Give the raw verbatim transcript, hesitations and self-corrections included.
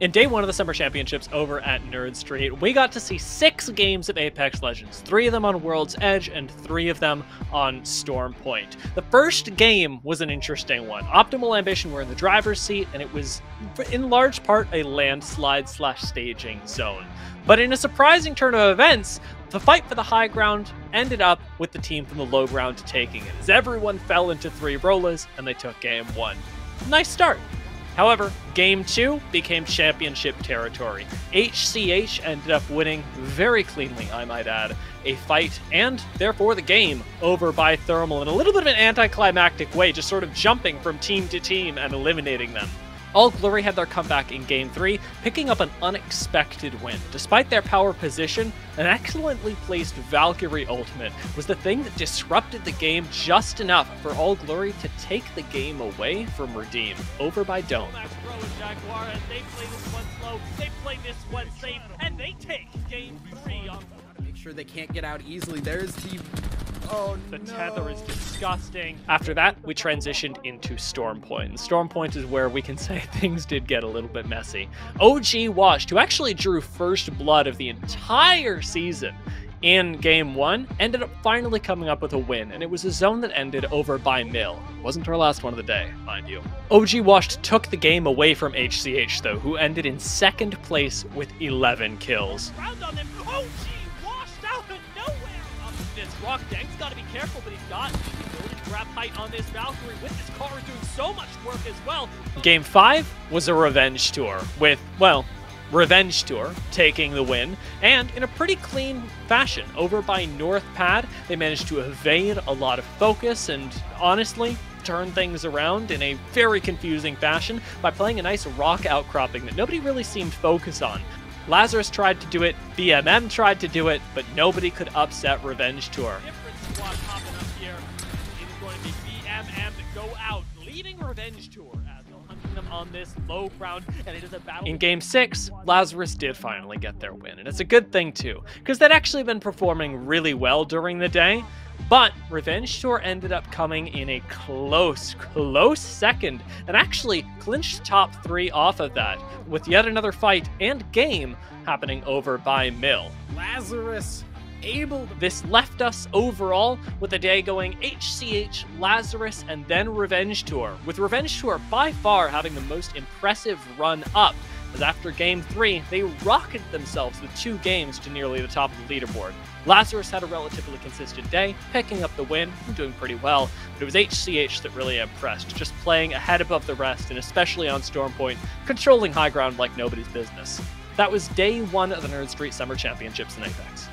In day one of the Summer Championships over at Nerd Street, we got to see six games of Apex Legends, three of them on World's Edge and three of them on Storm Point. The first game was an interesting one. Optimal Ambition were in the driver's seat, and it was in large part a landslide slash staging zone. But in a surprising turn of events, the fight for the high ground ended up with the team from the low ground taking it, as everyone fell into three rollers and they took game one. Nice start. However, game two became championship territory. H C H ended up winning very cleanly, I might add, a fight and therefore the game over by Thermal in a little bit of an anticlimactic way, just sort of jumping from team to team and eliminating them. All Glory had their comeback in game three, picking up an unexpected win. Despite their power position, an excellently placed Valkyrie ultimate was the thing that disrupted the game just enough for All Glory to take the game away from Redeem over by Dome. They play this one slow, they play this one safe, and they take game three on. Make sure they can't get out easily. There's the... Oh, the tether no. is disgusting. After that, we transitioned into Storm Point. Storm Point is where we can say things did get a little bit messy. O G Washed, who actually drew first blood of the entire season in game one, ended up finally coming up with a win, and it was a zone that ended over by Mill. It wasn't our last one of the day, mind you. O G Washed took the game away from H C H, though, who ended in second place with eleven kills. Rock Deng's got to be careful, but he's got to grab height on this Valkyrie with his car doing so much work as well. Game five was a Revenge Tour with, well, Revenge Tour taking the win, and in a pretty clean fashion. Over by North Pad, they managed to evade a lot of focus and honestly turn things around in a very confusing fashion by playing a nice rock outcropping that nobody really seemed focused on. Lazarus tried to do it, B M M tried to do it, but nobody could upset Revenge Tour. Different squad popping up here. It is going to be B M M to go out, leading Revenge Tour as they'll hunt them on this low ground, and it is a battle. In game six, Lazarus did finally get their win, and it's a good thing too, because they'd actually been performing really well during the day, but Revenge Tour ended up coming in a close, close second, and actually clinched top three off of that, with yet another fight and game happening over by Mill. Lazarus able to... This left us overall with a day going H C H, Lazarus, and then Revenge Tour, with Revenge Tour by far having the most impressive run up, as after game three, they rocketed themselves with two games to nearly the top of the leaderboard. Lazarus had a relatively consistent day, picking up the win and doing pretty well, but it was H C H that really impressed, just playing ahead above the rest, and especially on Storm Point, controlling high ground like nobody's business. That was day one of the Nerd Street Summer Championships in Apex.